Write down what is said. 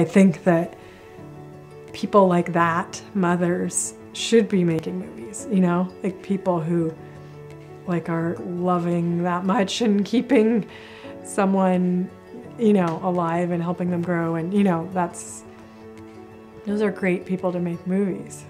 I think that people like that, mothers, should be making movies, you know? Like people who like are loving that much and keeping someone, you know, alive and helping them grow, and you know, those are great people to make movies.